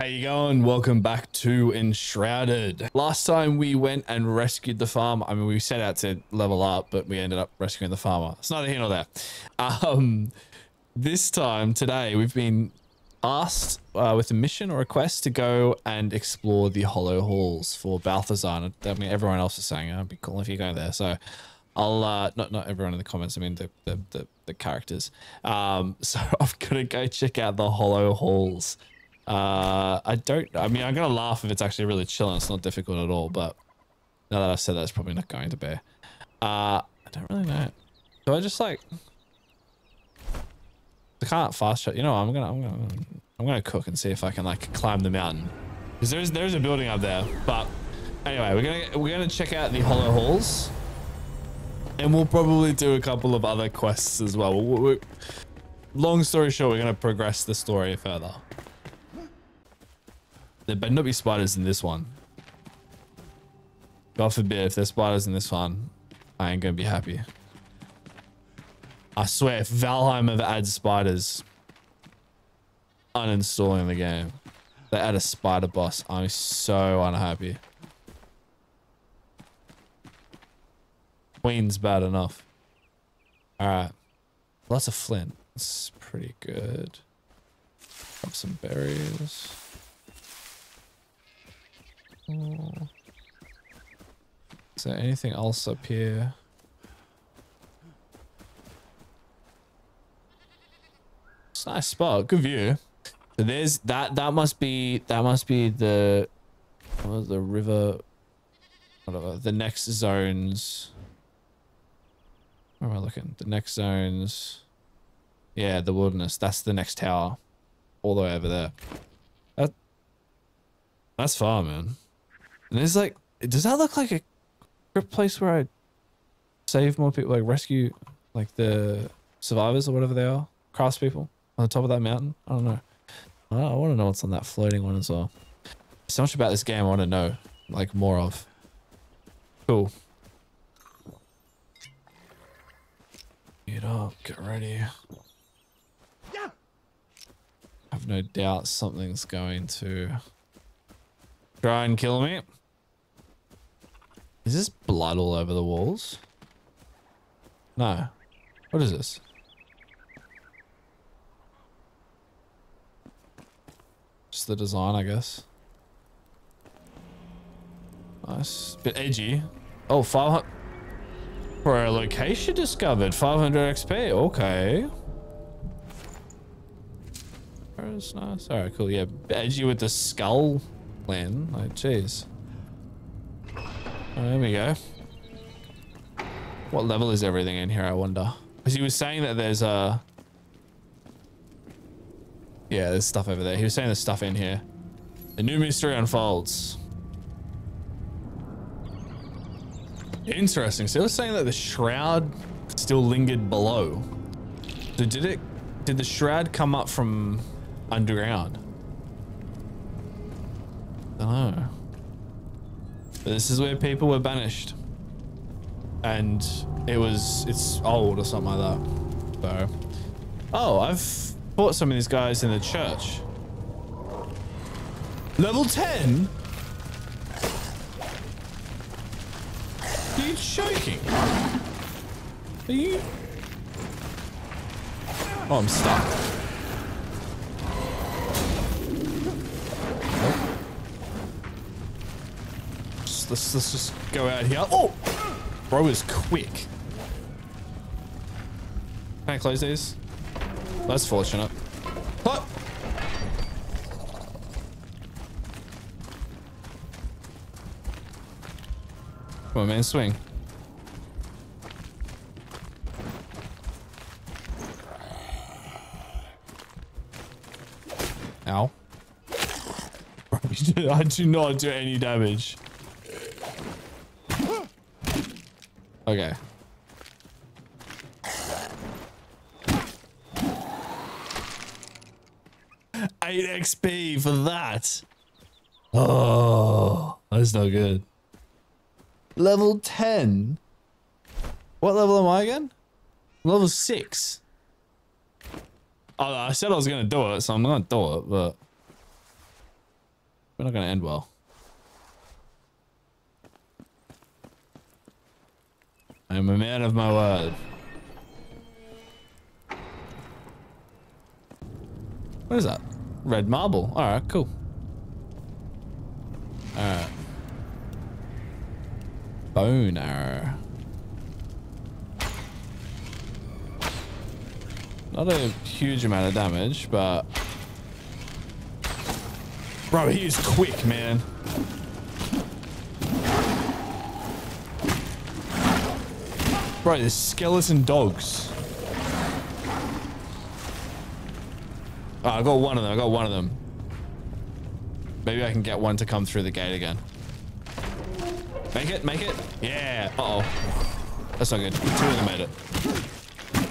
How you going? Welcome back to Enshrouded. Last time we went and rescued the farmer. I mean, we set out to level up, but we ended up rescuing the farmer. It's neither here nor there. This time, today, we've been asked with a mission or a quest to go and explore the Hollow Halls for Balthazar. I mean, everyone else is saying, oh, it'd be cool if you go there. So I'll, not everyone in the comments, I mean the characters. So I'm going to go check out the Hollow Halls. I'm gonna laugh if it's actually really chilling. It's not difficult at all, but now that I've said that, it's probably not going to be. I don't really know. Do I just like, I can't fast track, you know, I'm gonna cook and see if I can like climb the mountain, because there's a building up there. But anyway, we're gonna check out the Hollow Halls, and we'll probably do a couple of other quests as well. Long story short, we're gonna progress the story further. There better not be spiders in this one. God forbid, if there's spiders in this one, I ain't going to be happy. I swear, if Valheim ever adds spiders, uninstalling the game. They add a spider boss. I'm so unhappy. Queen's bad enough. Alright. Lots of flint. That's pretty good. Drop some berries. Is there anything else up here? It's a nice spot, good view. So there's that must be the, what was the river, whatever, the next zones. Where am I looking? The next zones. Yeah, the wilderness. That's the next tower, all the way over there. That's far, man. And it's like, does that look like a place where I save more people, like rescue like the survivors or whatever they are, craftspeople on the top of that mountain? I don't know. I want to know what's on that floating one as well. So much about this game I want to know, like, more of. Cool. Get up, get ready. I have no doubt something's going to try and kill me. Is this blood all over the walls? No. What is this? Just the design, I guess. Nice. Bit edgy. Oh, 500. For a location discovered. 500 XP. Okay. That's nice. Alright, cool. Yeah, edgy with the skull plan. Like, jeez. There we go. What level is everything in here, I wonder? Because he was saying that there's a... yeah, there's stuff over there. He was saying there's stuff in here. The new mystery unfolds. Interesting. So he was saying that the shroud still lingered below. So did the shroud come up from underground? I don't know. This is where people were banished, and it's old or something like that. So, oh, I've fought some of these guys in the church. Level 10? Are you joking? Are you? Oh, I'm stuck. Let's just go out here. Oh, bro is quick. Can I close these? That's fortunate. What? Come on, man, swing. Ow. I do not do any damage. Okay. Eight XP for that. Oh, that's no good. Level 10. What level am I again? Level 6. Oh, I said I was gonna do it, so I'm gonna do it, but They're not going to end well. I am a man of my word. What is that? Red marble. Alright, cool. Alright. Bone arrow. Not a huge amount of damage, but... Bro, he is quick, man. Bro, there's skeleton dogs. Oh, I got one of them. I got one of them. Maybe I can get one to come through the gate again. Make it, make it. Yeah. Uh-oh. That's not good. Two of them made it.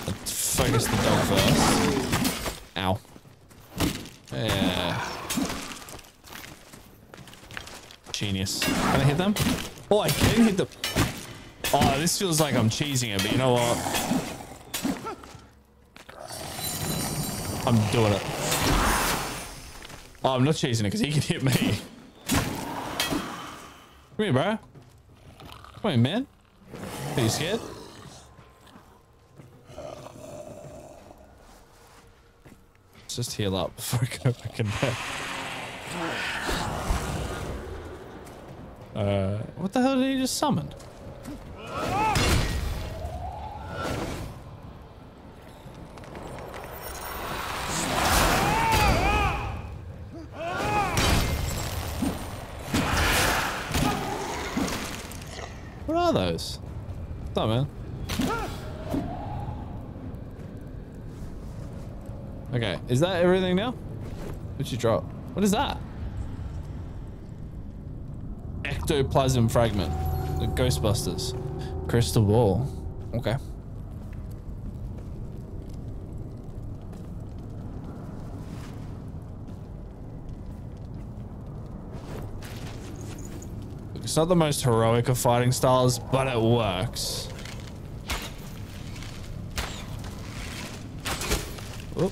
Let's focus the dog first. Ow. Yeah. Genius. Can I hit them? Oh, I can hit them. Oh, this feels like I'm cheesing it, but you know what? I'm doing it. Oh, I'm not cheesing it because he can hit me. Come here, bro. Come here, man. Are you scared? Let's just heal up before I go back in there. What the hell did he just summon? What are those? What's up, man? Okay, is that everything now? What'd you drop? What is that? Ectoplasm fragment. The Ghostbusters. Crystal ball. Okay. It's not the most heroic of fighting styles, but it works. Oh.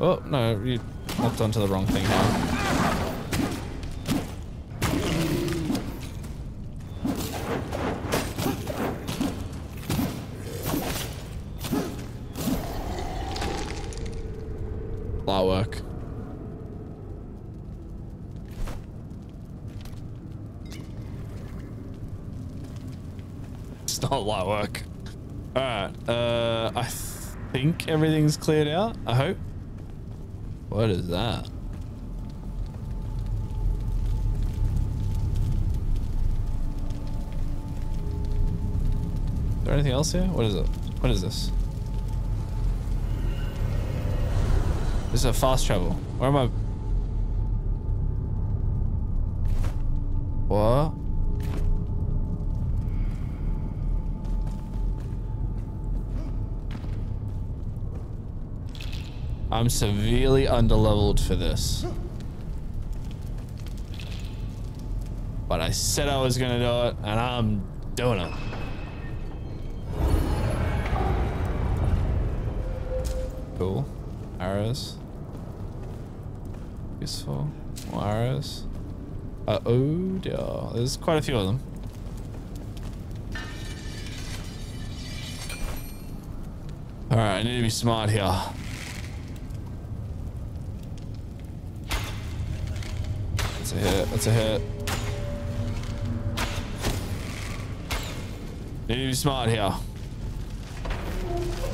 Oh, no, you hopped onto the wrong thing now. Work. All right. I think everything's cleared out. I hope. What is that? Is there anything else here? What is it? What is this? This is a fast travel. Where am I? What? I'm severely underleveled for this. But I said I was gonna do it, and I'm doing it. Cool. Arrows. Useful. More arrows. Oh dear. There's quite a few of them. Alright, I need to be smart here. That's a hit, that's a hit. Need to be smart here.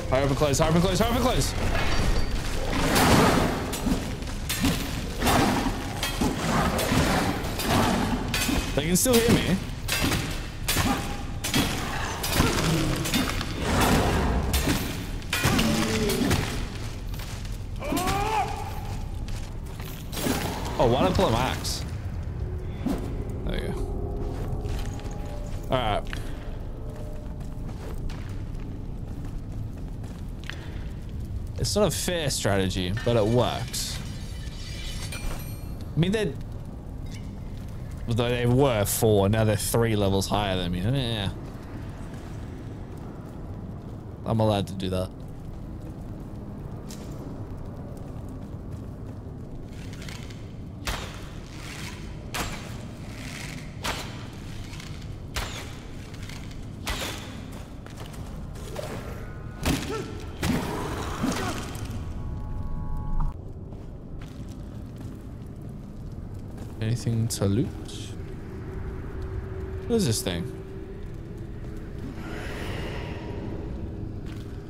Hurry up and close, hurry up and close, hurry up and close. They can still hear me. Oh, why don't I pull an axe? Alright. It's not a fair strategy, but it works. I mean, they're... Although they were 4, now they're 3 levels higher than me. Yeah. I'm allowed to do that. Anything to loot? What is this thing?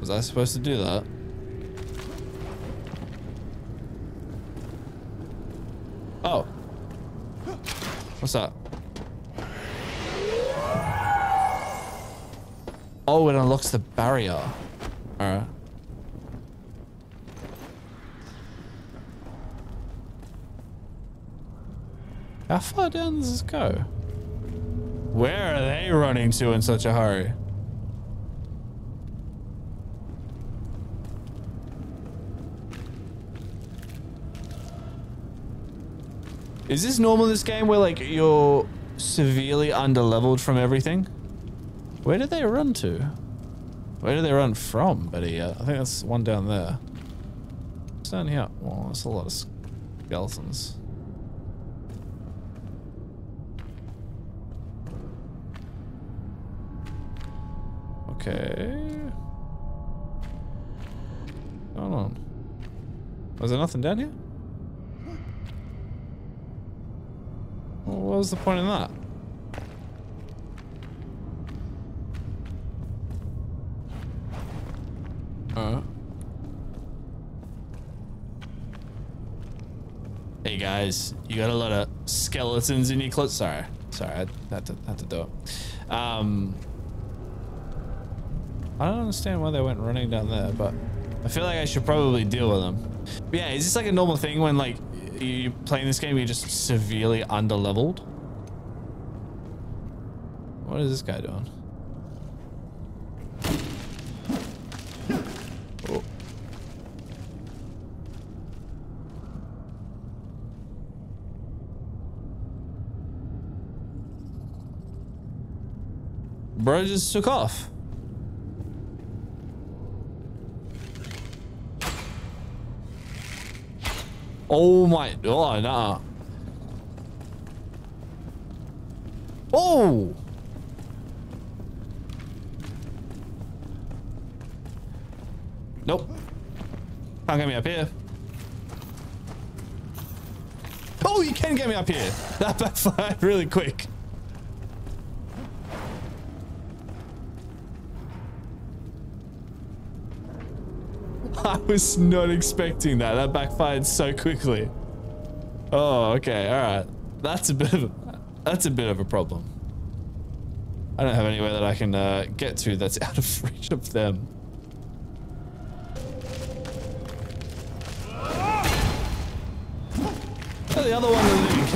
Was I supposed to do that? Oh. What's that? Oh, it unlocks the barrier. Alright. How far down does this go? Where are they running to in such a hurry? Is this normal in this game where like you're severely underleveled from everything? Where did they run to? Where did they run from, buddy? I think that's one down there. What's down here? Well, that's a lot of skeletons. Okay. Hold on. Was there nothing down here? Well, what was the point in that? Hey guys, you got a lot of skeletons in your clothes. Sorry, I had to do it. I don't understand why they went running down there, but I feel like I should probably deal with them. But yeah, is this like a normal thing when like you're playing this game, you're just severely underleveled? What is this guy doing? Oh. Bro just took off. Oh my, oh nah. Oh! Nope. Can't get me up here. Oh, you can get me up here. That backfired really quick. I was not expecting that. That backfired so quickly. Oh, okay, alright. That's a bit of a problem. I don't have anywhere that I can get to that's out of reach of them. Oh, the other one doesn't even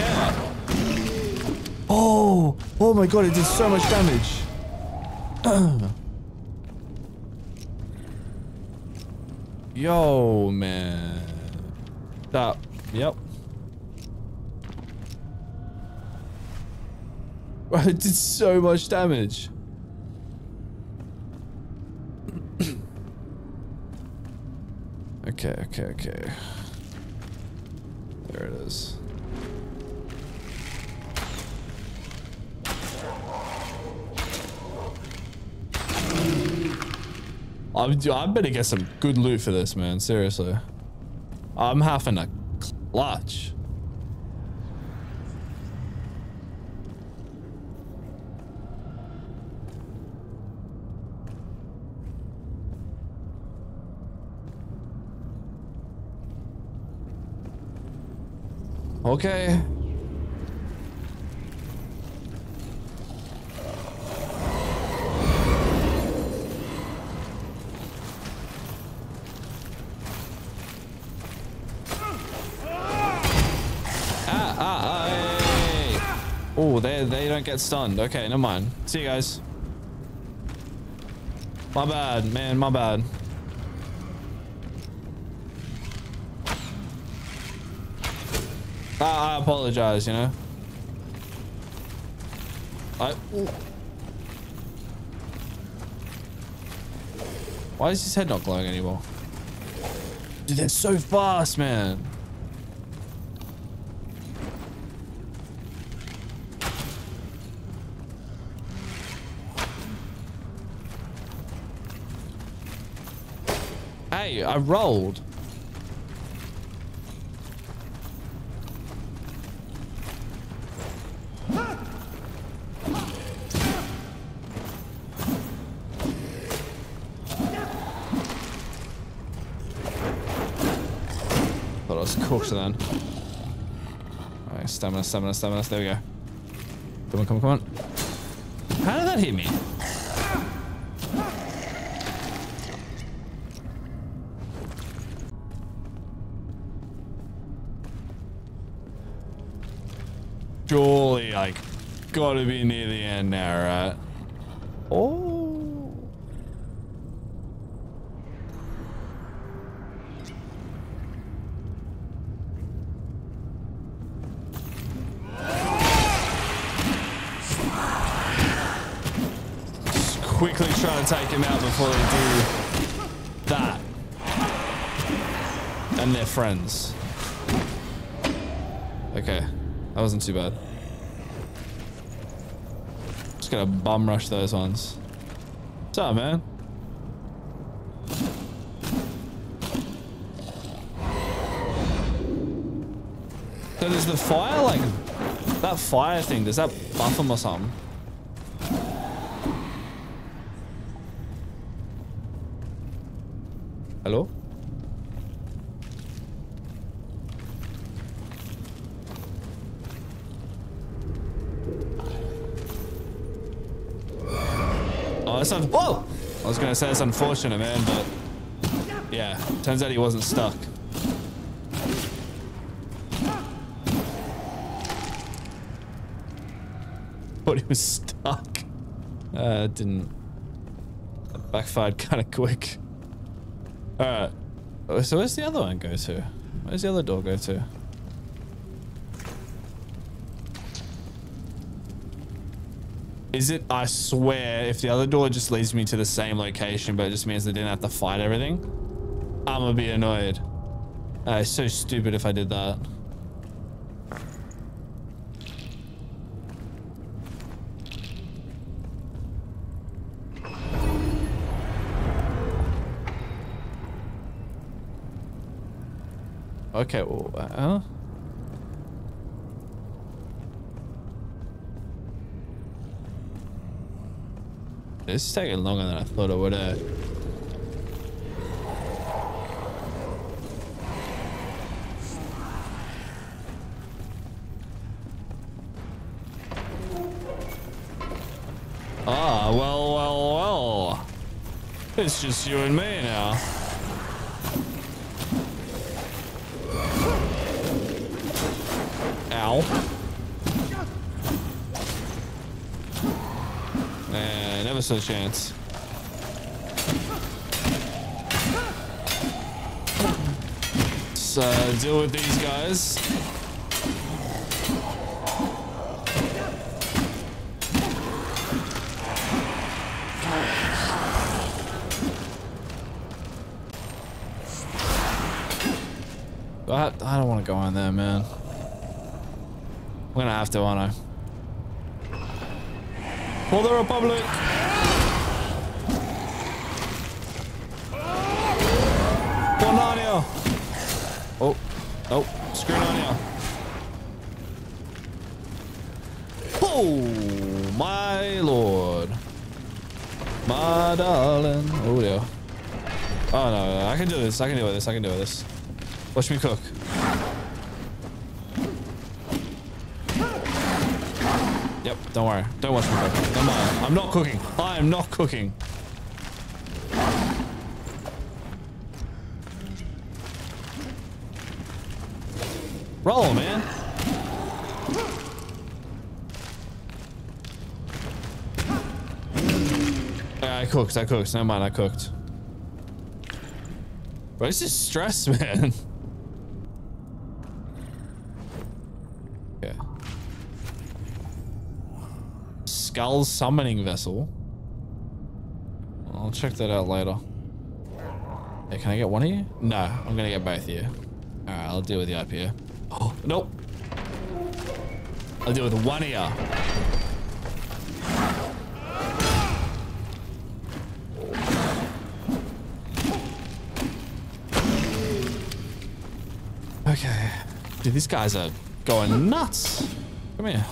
care. Oh, oh my god, it did so much damage. Yo, man. That, yep. It did so much damage. Okay. There it is. I better get some good loot for this, man. Seriously. I'm having a clutch. Okay. Oh, they don't get stunned. Okay, never mind. See you guys. My bad, man. My bad. I apologize, you know. Ooh. Why is his head not glowing anymore? Dude, they're so fast, man. Hey, I rolled. let's cook to then. Alright, stamina, there we go. Come on. How did that hit me? Surely, like, gotta be near the end now, right? Oh. Just quickly trying to take him out before they do that. And they're friends. Okay. That wasn't too bad. Just gonna bum rush those ones. What's up, man? So does the fire, like, that fire thing, does that buff them or something? Hello? Whoa! I was gonna say it's unfortunate, man, but yeah, turns out he wasn't stuck. Thought he was stuck. It didn't. That backfired kind of quick. All right. So where's the other one go to? Where's the other door go to? Is it, I swear, if the other door just leads me to the same location, but it just means they didn't have to fight everything, I'm gonna be annoyed. It's so stupid if I did that. Okay, well, huh? This is taking longer than I thought it would. Ah, well. It's just you and me now. Ow. Never saw a chance. So deal with these guys. I don't want to go in there, man. I'm gonna have to, aren't I? For the Republic! For Narnia! Oh, nope. Screw Narnia. Oh, my lord. My darling. Oh, dear. Oh, no. I can deal with this. Watch me cook. Yep, don't worry. Don't watch me cook. Don't mind. I'm not cooking. I am not cooking. Roll, man. I cooked. Never mind, I cooked. Bro, this is stress, man. Skull summoning vessel. I'll check that out later. Hey, can I get one of you? No, I'm gonna get both of you. Alright, I'll deal with you up here. Oh, nope. I'll deal with one of you. Okay. Dude, these guys are going nuts. Come here.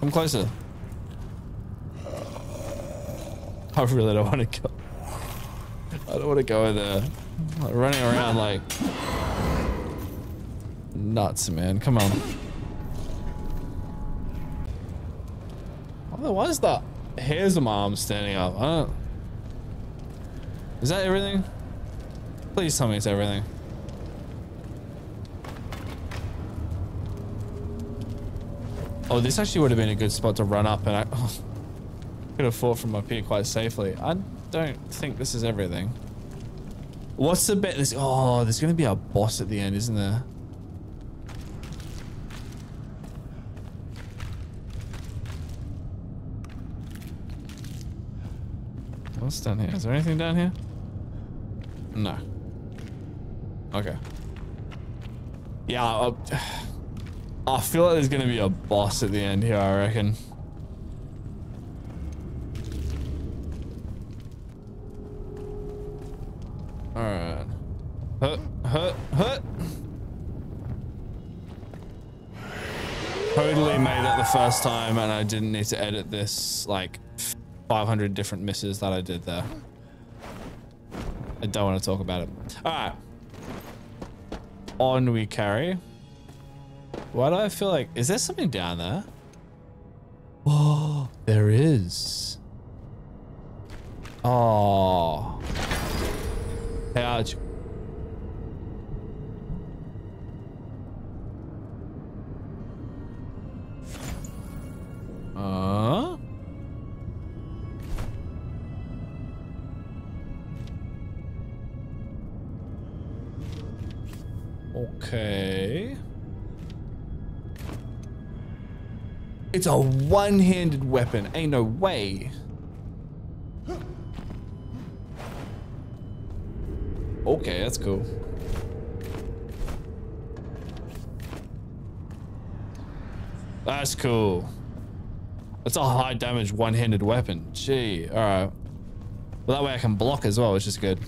Come closer. I really don't want to go. I don't want to go in there. Like running around like nuts, man. Come on. Why is the hairs of my arm standing up? I don't... Is that everything? Please tell me it's everything. Oh, this actually would have been a good spot to run up, and I could have fought from up here quite safely. I don't think this is everything. What's the bet? Oh, there's going to be a boss at the end, isn't there? What's down here? Is there anything down here? No. Okay. Yeah, I feel like there's going to be a boss at the end here, I reckon. Alright. Hut. Totally made it the first time, and I didn't need to edit this, like, 500 different misses that I did there. I don't want to talk about it. Alright. On we carry. Why do I feel like... Is there something down there? Oh, there is. Oh. Ouch. Okay. It's a one-handed weapon. Ain't no way. Okay, that's cool. That's cool. That's a high damage one-handed weapon. Gee, all right. Well, that way I can block as well, which is good.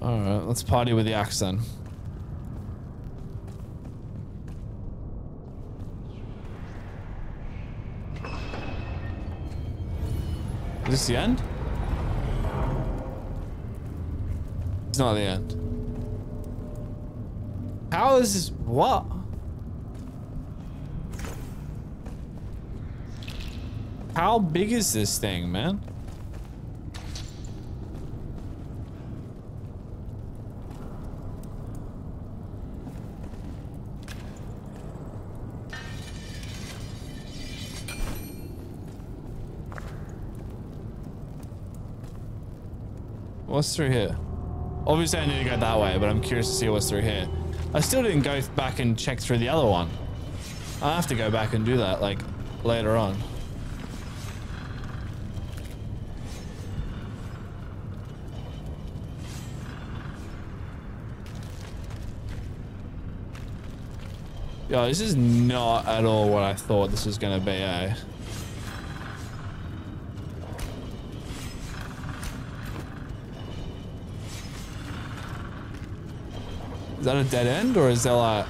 All right, let's party with the axe then. Is this the end? It's not the end. How is this? What? How big is this thing, man? What's through here? Obviously I need to go that way, but I'm curious to see what's through here. I still didn't go back and check through the other one. I have to go back and do that, like, later on. Yo, this is not at all what I thought this was gonna be, eh? Is that a dead end, or is there like...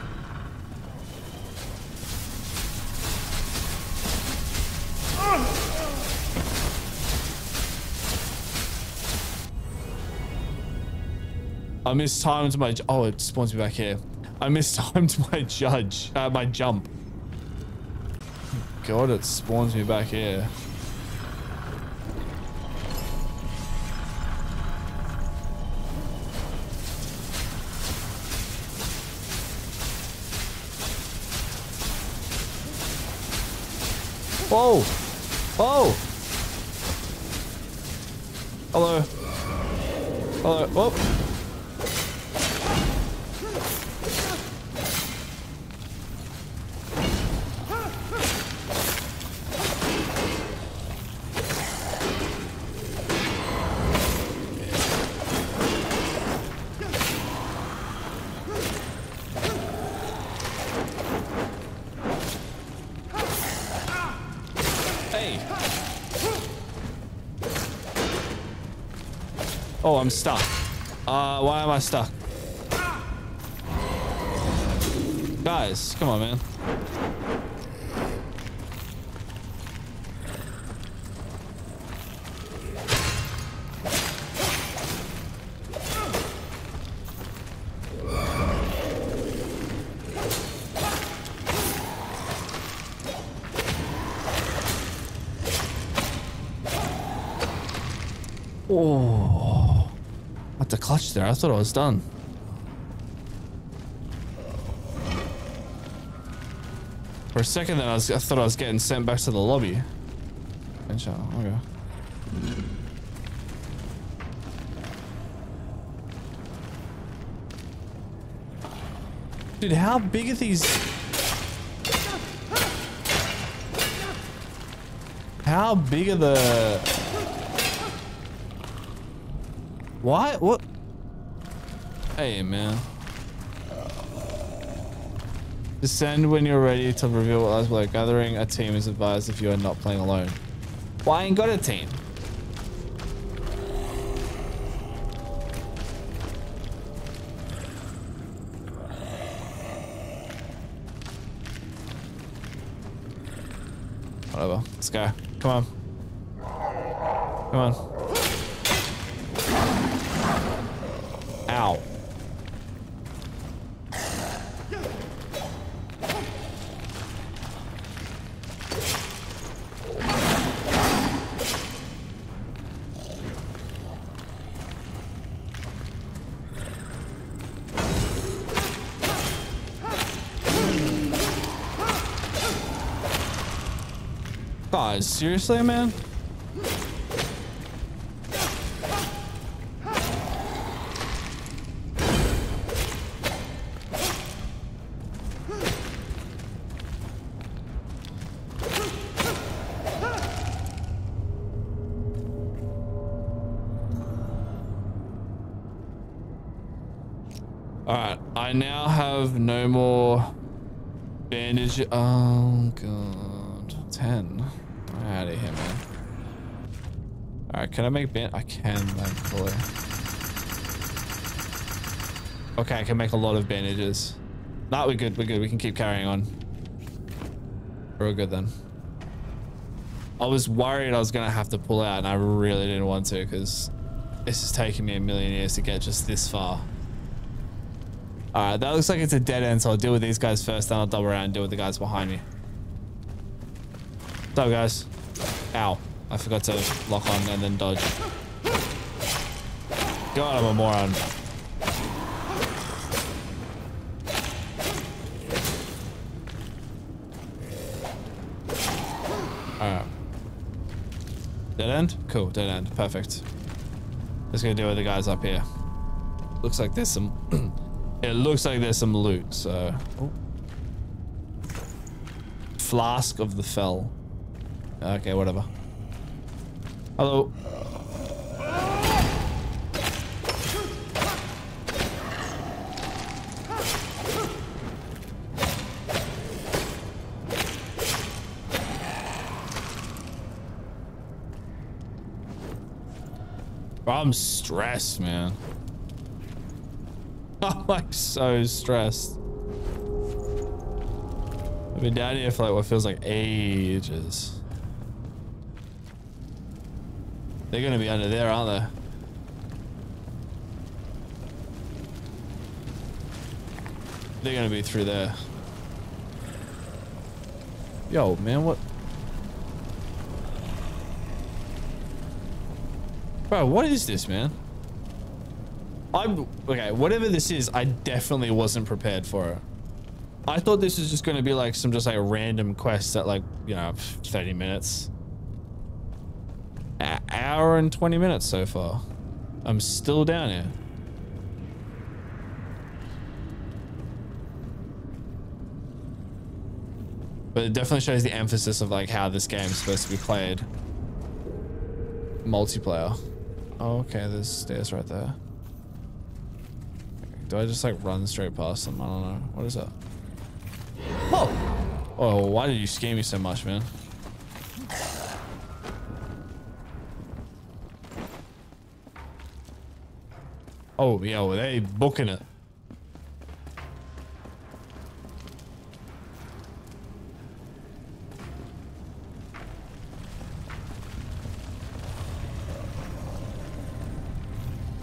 I mistimed my... Oh, it spawns me back here. I mistimed my jump. God, it spawns me back here. Whoa! Whoa! Hello. Hello. Oh, I'm stuck. Why am I stuck? Guys, come on, man. Oh, I had to clutch there. I thought I was done. For a second there, I thought I was getting sent back to the lobby. Inshallah, okay. Dude, how big are these? How big are the? Why? What? Hey, man. Descend when you're ready to reveal what lies below. Gathering a team is advised if you are not playing alone. Well, I ain't got a team. Whatever. Let's go. Come on. Come on. Ow. Seriously, man? All right, I now have no more bandage. Oh God, 10. Out of here, man. Alright, can I make band? I can, thankfully. Okay, I can make a lot of bandages. Nah, we're good, we're good. We can keep carrying on. We're all good then. I was worried I was going to have to pull out, and I really didn't want to, because this is taking me a million years to get just this far. Alright, that looks like it's a dead end, so I'll deal with these guys first, then I'll double around and deal with the guys behind me. What's up, guys? Ow. I forgot to lock on and then dodge. God, I'm a moron. Alright. Dead end? Cool, dead end. Perfect. Just gonna deal with the guys up here. Looks like there's some... it looks like there's some loot, so... Oh. Flask of the Fell. Okay, whatever. Hello. I'm stressed, man. I'm like so stressed. I've been down here for like what feels like ages. They're going to be under there, aren't they? They're going to be through there. Yo, man, what? Bro, what is this, man? Okay, whatever this is, I definitely wasn't prepared for it. I thought this was just going to be like some just like random quest at like, you know, 30 minutes. An hour and 20 minutes so far. I'm still down here. But it definitely shows the emphasis of like how this game is supposed to be played. Multiplayer. Oh, okay, there's stairs right there. Do I just like run straight past them? I don't know. What is that? Whoa! Oh, why did you scare me so much, man? Oh, yo, they booking it.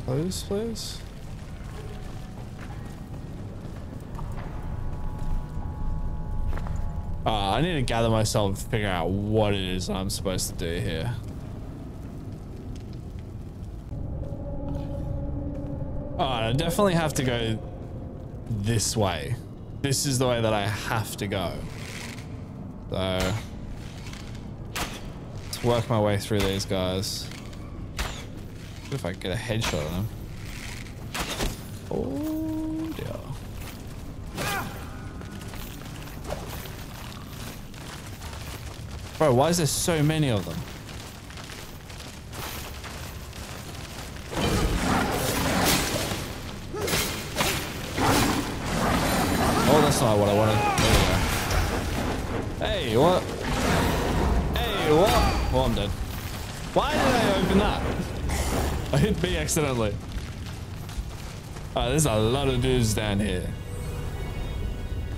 Close, please. I need to gather myself and figure out what it is I'm supposed to do here. I definitely have to go this way. This is the way that I have to go. So let's work my way through these guys. What if I get a headshot on them? Oh dear. Bro, why is there so many of them? Oh, that's not what I wanted. There we go. Hey, what? Hey, what? Oh, I'm dead. Why did I open that? I hit B accidentally. Alright, there's a lot of dudes down here.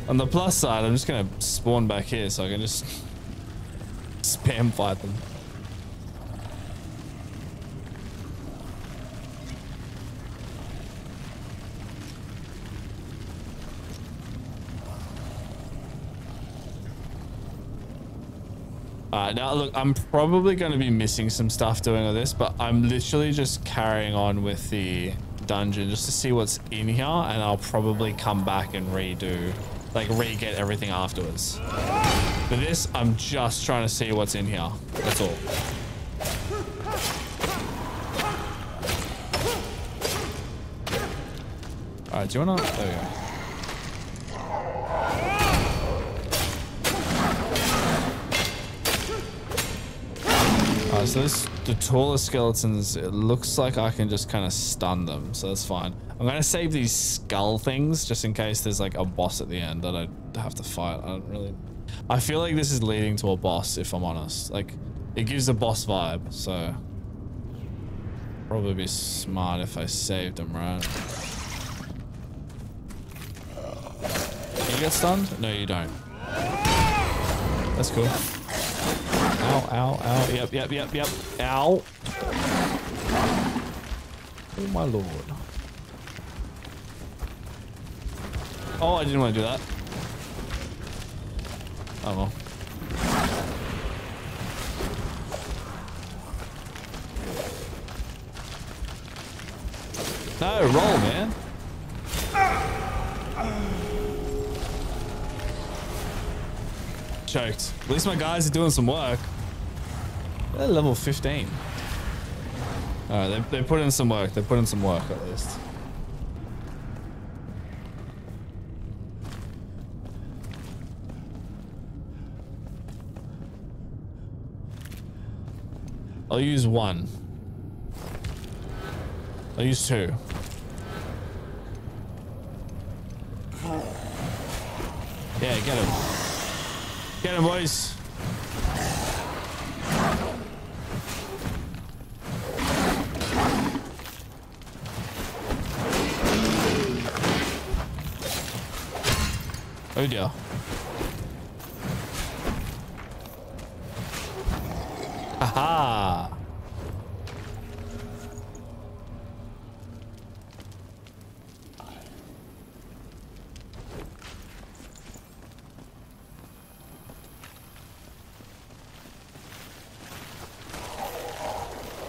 On the plus side, I'm just gonna spawn back here so I can just spam fight them. Alright, now look, I'm probably going to be missing some stuff doing all this, but I'm literally just carrying on with the dungeon just to see what's in here, and I'll probably come back and redo, like re-get everything afterwards. For this, I'm just trying to see what's in here. That's all. Alright, do you wanna... There we go. Alright, so this... The taller skeletons, it looks like I can just kind of stun them, so that's fine. I'm going to save these skull things just in case there's like a boss at the end that I have to fight. I don't really... I feel like this is leading to a boss, if I'm honest. Like, it gives a boss vibe, so... Probably be smart if I saved him, right? You get stunned? No, you don't. That's cool. Ow, ow, ow. Yep, yep, yep, yep. Ow. Oh, my lord. Oh, I didn't want to do that. Oh well. No, roll, man. Choked. At least my guys are doing some work. They're level 15. Alright, they put in some work. They put in some work at least. I'll use one. I'll use two. Yeah, get him. Get him, boys. Oh dear. Aha!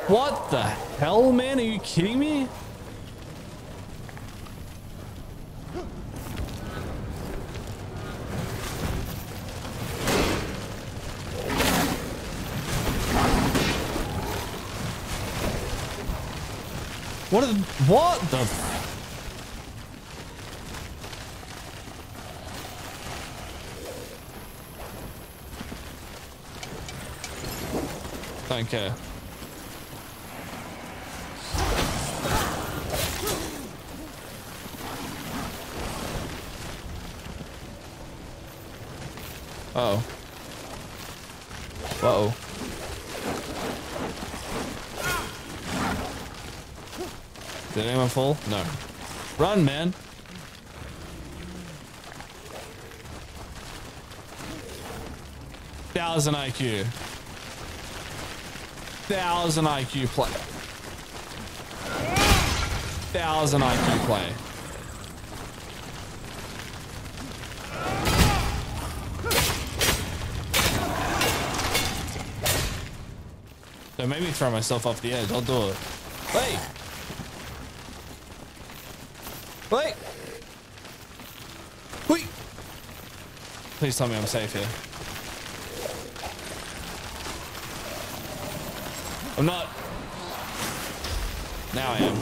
What the hell, man? Are you kidding me? What the f- Don't care. Uh-oh. Uh-oh. Did anyone fall? No. Run, man. Thousand IQ. Thousand IQ play. Thousand IQ play. Don't make me throw myself off the edge. I'll do it. Wait. Please tell me I'm safe here. I'm not. Now I am.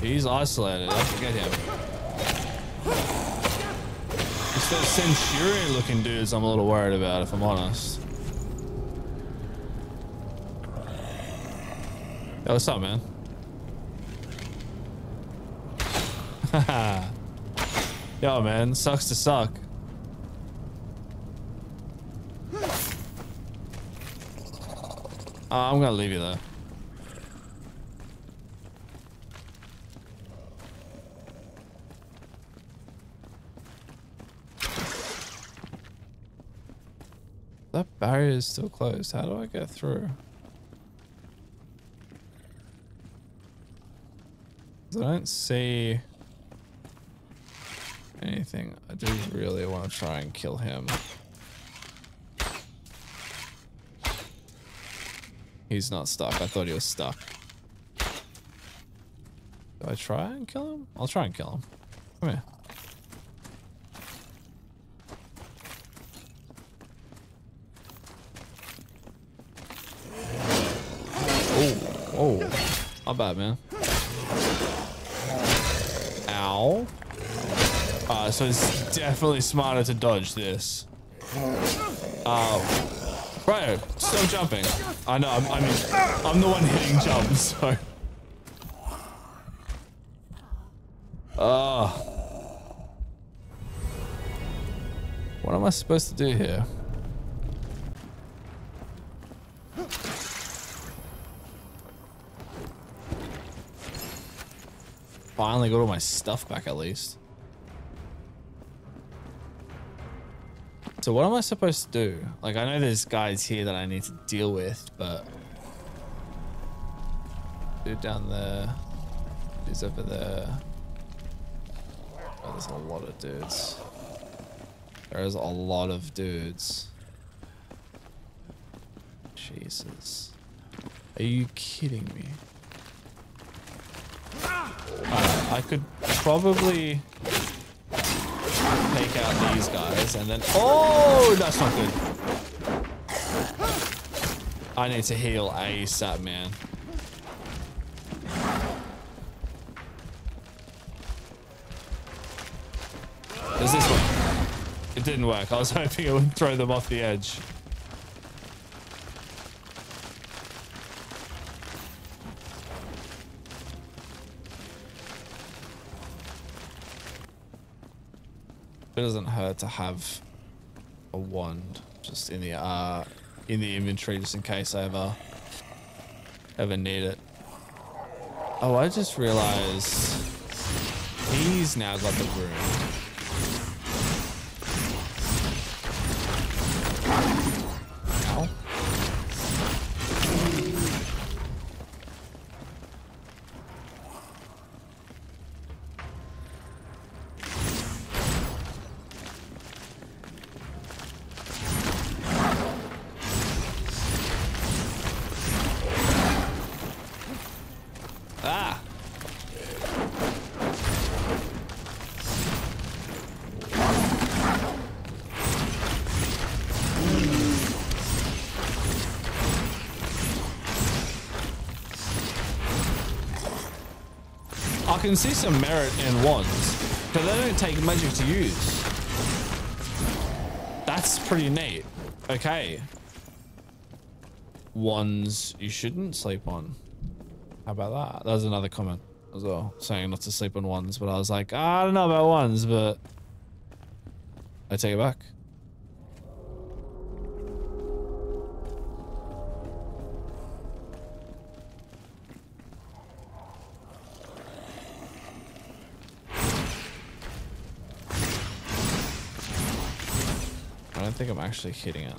He's isolated. I forget him. It's those centurion-looking dudes I'm a little worried about, if I'm honest. Yo, what's up, man? Yo, man. Sucks to suck. I'm gonna leave you there. That barrier is still closed. How do I get through? I don't see anything. I do really want to try and kill him. He's not stuck. I thought he was stuck. Do I try and kill him? I'll try and kill him. Come here. Oh, not bad, man. Ow. So it's definitely smarter to dodge this. Right, still jumping. I know, I mean, I'm the one hitting jumps, so. What am I supposed to do here? Finally got all my stuff back at least. So what am I supposed to do? Like, I know there's guys here that I need to deal with, but dude down there, dude's over there. Oh, there's a lot of dudes. There is a lot of dudes. Jesus. Are you kidding me? I could probably take out these guys and then, oh, that's not good. I need to heal ASAP, man. Does this work? It didn't work. I was hoping it would throw them off the edge. It doesn't hurt to have a wand just in the inventory, just in case I ever need it. Oh, I just realized he's now got the broom. Ow. I can see some merit in wands, because they don't take magic to use. That's pretty neat. Okay. Wands you shouldn't sleep on. How about that? That was another comment as well, saying not to sleep on wands, but I was like, I don't know about wands, but I take it back. I don't think I'm actually hitting it.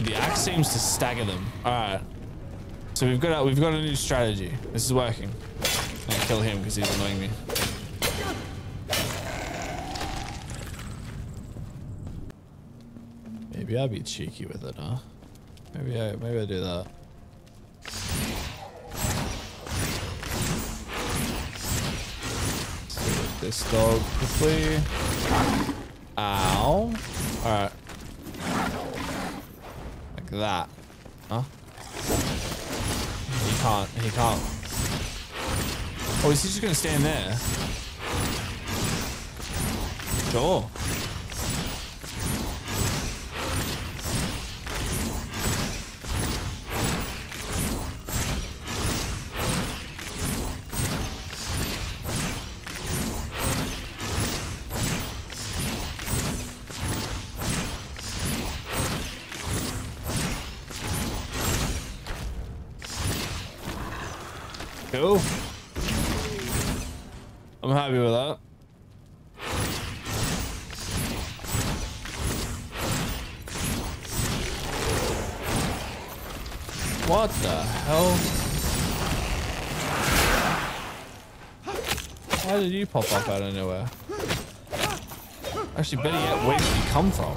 The axe seems to stagger them. All right, so we've got a new strategy. This is working. I'm gonna kill him because he's annoying me. Maybe I'll be cheeky with it, huh? Maybe I do that. Let's get this dog quickly. Ow! All right. That, huh? He can't. Oh, is he just gonna stand there? Sure. Cool. I'm happy with that. What the hell? Why did you pop up out of nowhere? Actually, better yet, where did you come from?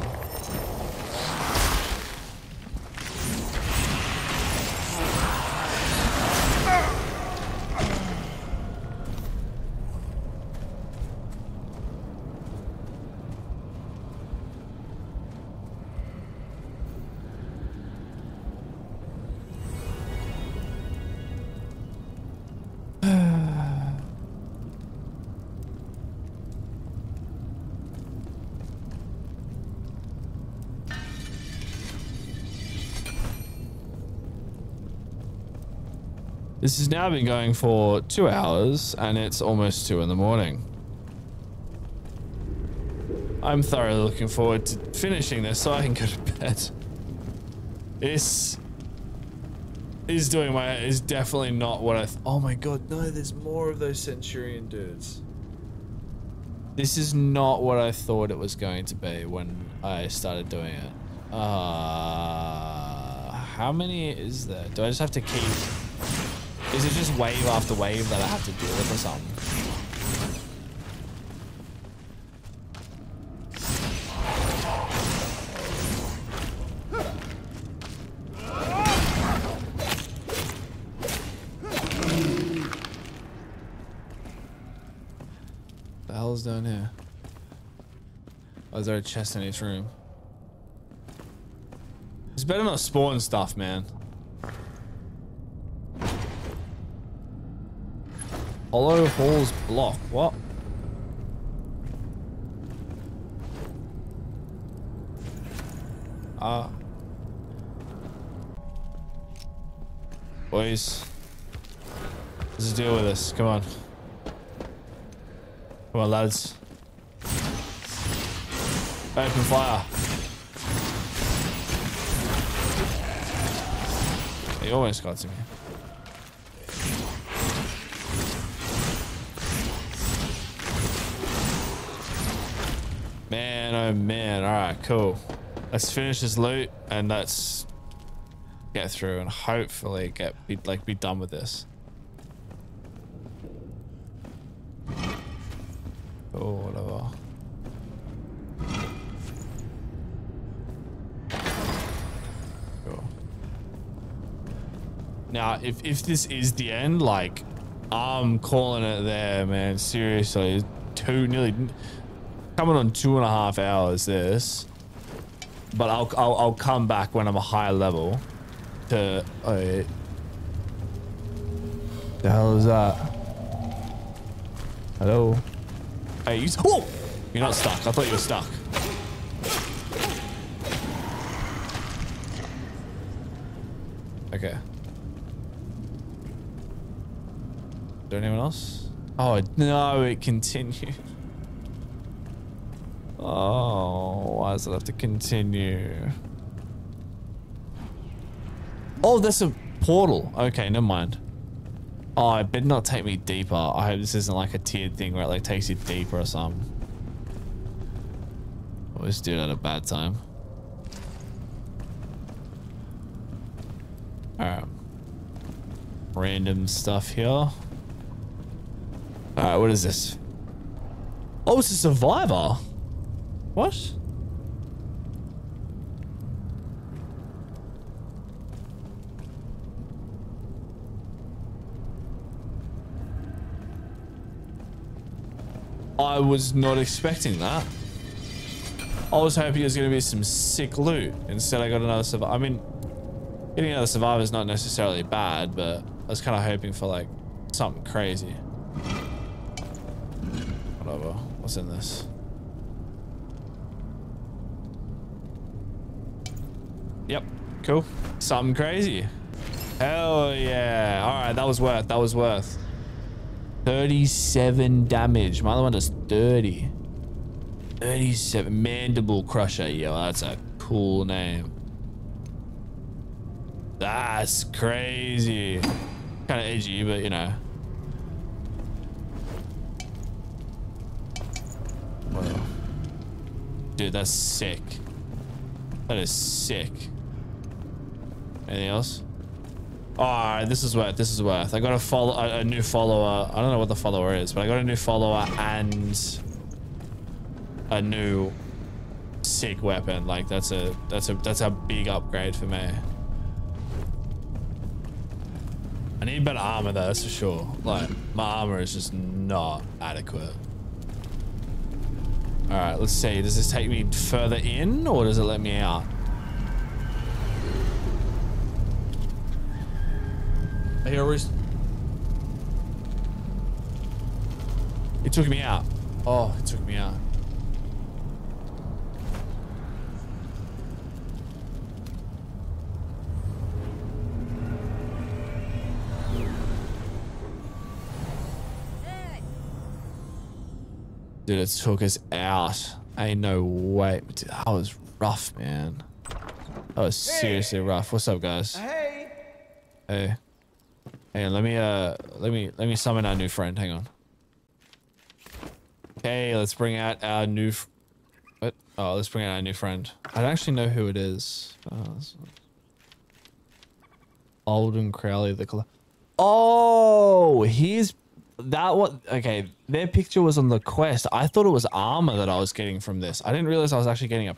This has now been going for 2 hours, and it's almost 2 in the morning. I'm thoroughly looking forward to finishing this so I can go to bed. This is definitely not what I. Oh my god, no! There's more of those Centurion dudes. This is not what I thought it was going to be when I started doing it. How many is there? Do I just have to keep? Is it just wave after wave that I have to deal with or something? The hell's down here? Oh, is there a chest in each room? It's better not spawn stuff, man. Hollow Halls block. What? Ah. Boys. Let's deal with this. Come on. Come on, lads. Open fire. He almost got to me. Man, oh man. All right, cool. Let's finish this loot and let's get through and hopefully be done with this. Oh, whatever. Cool. Now, if this is the end, like, I'm calling it there, man. Seriously. nearly coming on 2.5 hours this, but I'll come back when I'm a higher level to wait. The hell is that? Hello? Hey, you, oh! You're not stuck. I thought you were stuck. Okay. Is there anyone else? Oh, no, it continued. Oh, why does it have to continue? Oh, that's a portal. Okay, never mind. Oh, it better not take me deeper. I hope this isn't like a tiered thing where it like takes you deeper or something. Always do it at a bad time. Alright. Random stuff here. Alright, what is this? Oh, it's a survivor. What? I was not expecting that. I was hoping there's going to be some sick loot. Instead, I got another survivor. I mean, getting another survivor is not necessarily bad, but I was kind of hoping for like something crazy. Whatever. What's in this? Yep. Cool. Something crazy. Hell yeah. All right. That was worth. 37 damage. My other one does 30. 37. Mandible Crusher. Yo, that's a cool name. That's crazy. Kind of edgy, but you know. Wow. Dude, that's sick. That is sick. Anything else? Alright, this is worth. This is worth. I got a new follower. I don't know what the follower is, but I got a new follower and a new sick weapon. Like that's a big upgrade for me. I need better armor though, that's for sure. Like my armor is just not adequate. Alright, let's see. Does this take me further in or does it let me out? It took me out. Oh, it took me out. Dude, it took us out. Ain't no way. Dude, that was rough, man. That was seriously rough. What's up, guys? Hey. Hey. Hey, let me summon our new friend. Hang on. Okay, let's bring out our new. What? Oh, let's bring out our new friend. I don't actually know who it is. Oh, Alden Crowley, the color. Oh, he's that one. Okay, their picture was on the quest. I thought it was armor that I was getting from this. I didn't realize I was actually getting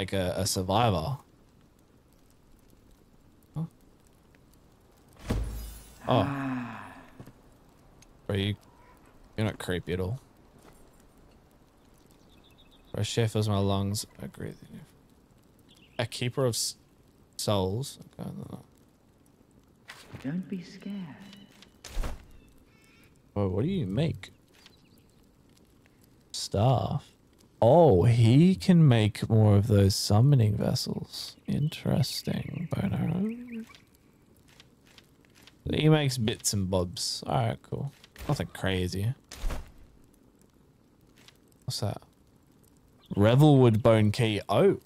a survivor. Oh, bro, you're not creepy at all. Bro, share fills my lungs. I agree with you. A keeper of souls. Okay, no. Don't be scared. Bro, what do you make? Staff. Oh, he can make more of those summoning vessels. Interesting. Bono. He makes bits and bobs. Alright, cool. Nothing crazy. What's that? Revelwood bone key. Oh.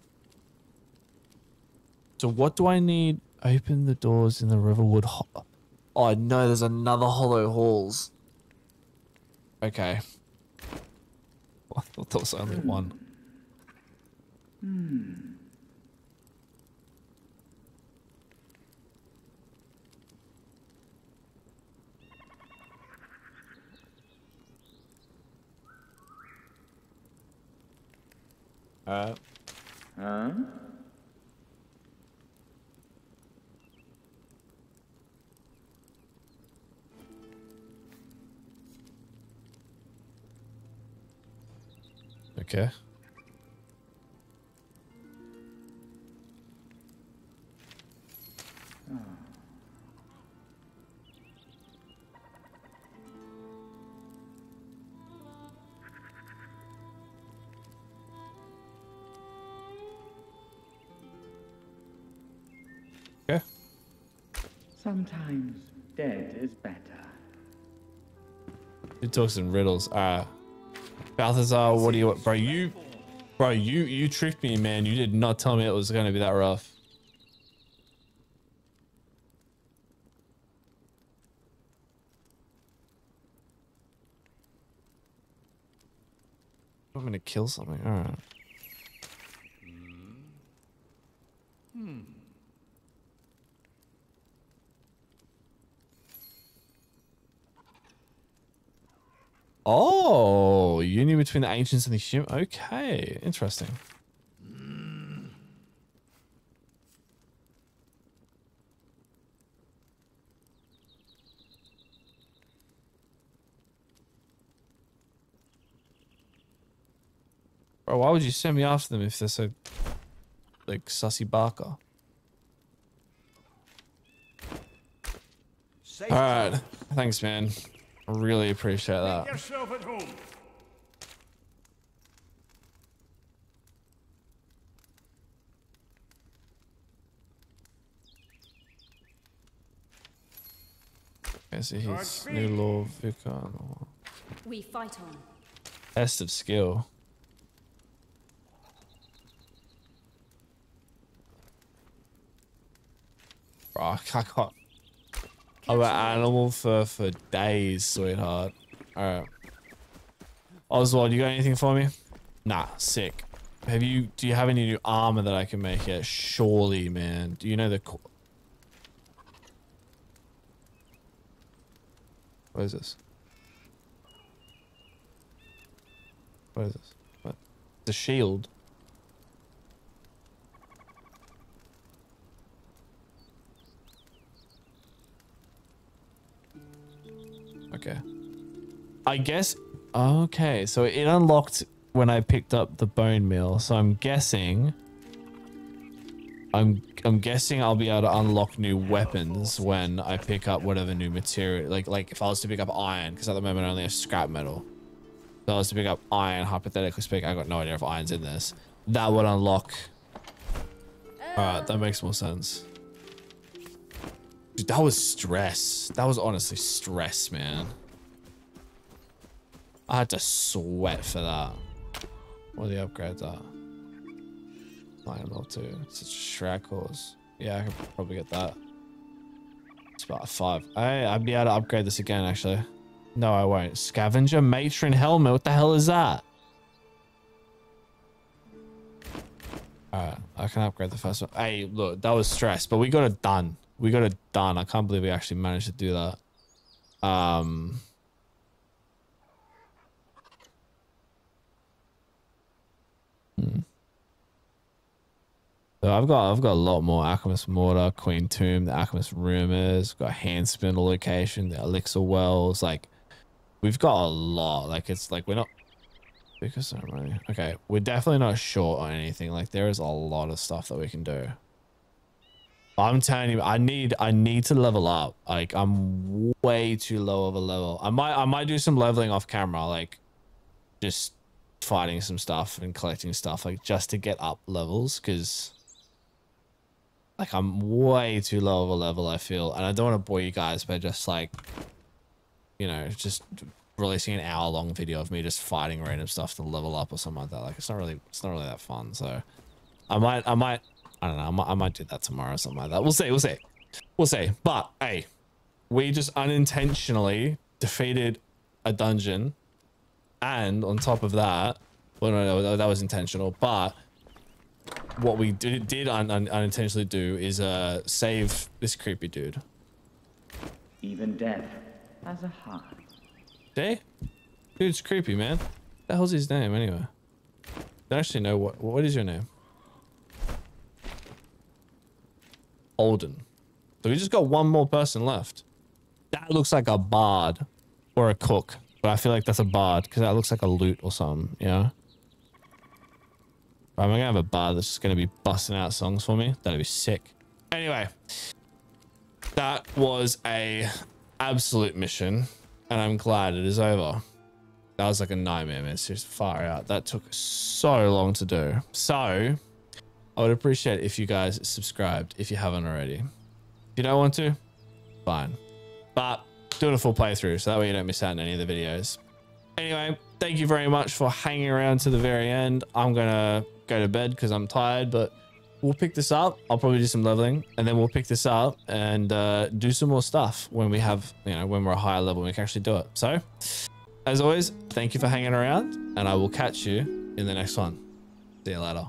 So what do I need? Open the doors in the Revelwood hall. Oh no, there's another Hollow Halls. Okay. I thought there was only one. Hmm. Huh? Okay. Okay. Sometimes dead is better. It talks in riddles. Balthazar, what do you want? Bro, you tricked me, man. You did not tell me it was going to be that rough. I'm going to kill something. All right. Oh, union between the ancients and the human. Okay, interesting. Bro, why would you send me after them if they're so, like, sussy barker? All right, thanks, man. I really appreciate that. Yourself at home. I see his new law vicar. We fight on. Test of skill. Bro, I can't. I'm an animal for days, sweetheart. Alright. Oswald, you got anything for me? Nah, sick. Do you have any new armor that I can make yet? Surely, man. Do you know the... What is this? What is this? What? The shield. Okay. I guess... Okay, so it unlocked when I picked up the bone meal. So I'm guessing... I'm guessing I'll be able to unlock new weapons when I pick up whatever new material. Like if I was to pick up iron, because at the moment I only have scrap metal. If I was to pick up iron, hypothetically speaking, I got no idea if iron's in this. That would unlock... Alright, that makes more sense. Dude, that was stress. That was honestly stress, man. I had to sweat for that. What are the upgrades are? Lion level 2. It's a shroud course. Yeah, I could probably get that. It's about a 5. I'd be able to upgrade this again, actually. No, I won't. Scavenger, matron, helmet. What the hell is that? Alright, I can upgrade the first one. Hey, look, that was stress, but we got it done. We got it done. I can't believe we actually managed to do that. So I've got a lot more Alchemist Mortar, Queen Tomb, the Alchemist Rumors, got Hand Spindle Location, the Elixir Wells. Like, we've got a lot. Like, it's like we're not because so many. Okay, we're definitely not short on anything. Like, there is a lot of stuff that we can do. I'm telling you, I need to level up. Like, I'm way too low of a level. I might do some leveling off camera, like just fighting some stuff and collecting stuff, like just to get up levels, because like I'm way too low of a level, I feel, and I don't want to bore you guys by just, like, you know, just releasing an hour-long video of me just fighting random stuff to level up or something like that. Like, it's not really that fun. So I might do that tomorrow or something like that. We'll see. But hey, we just unintentionally defeated a dungeon, and on top of that, well, no, that was intentional. But what we did unintentionally do is save this creepy dude. Even death has a heart. See, dude's creepy, man. What the hell's his name anyway? I don't actually know what is your name. Alden. So we just got one more person left. That looks like a bard or a cook, but I feel like that's a bard because that looks like a loot or something, you know? I'm gonna have a bar that's just gonna be busting out songs for me. That'd be sick. Anyway, that was a absolute mission, and I'm glad it is over. That was like a nightmare, man. It's just far out. That took so long to do. So I would appreciate it if you guys subscribed if you haven't already. If you don't want to, fine. But do it a full playthrough so that way you don't miss out on any of the videos. Anyway, thank you very much for hanging around to the very end. I'm gonna go to bed because I'm tired, but we'll pick this up. I'll probably do some leveling, and then we'll pick this up and do some more stuff when we have, you know, when we're a higher level and we can actually do it. So as always, thank you for hanging around, and I will catch you in the next one. See you later.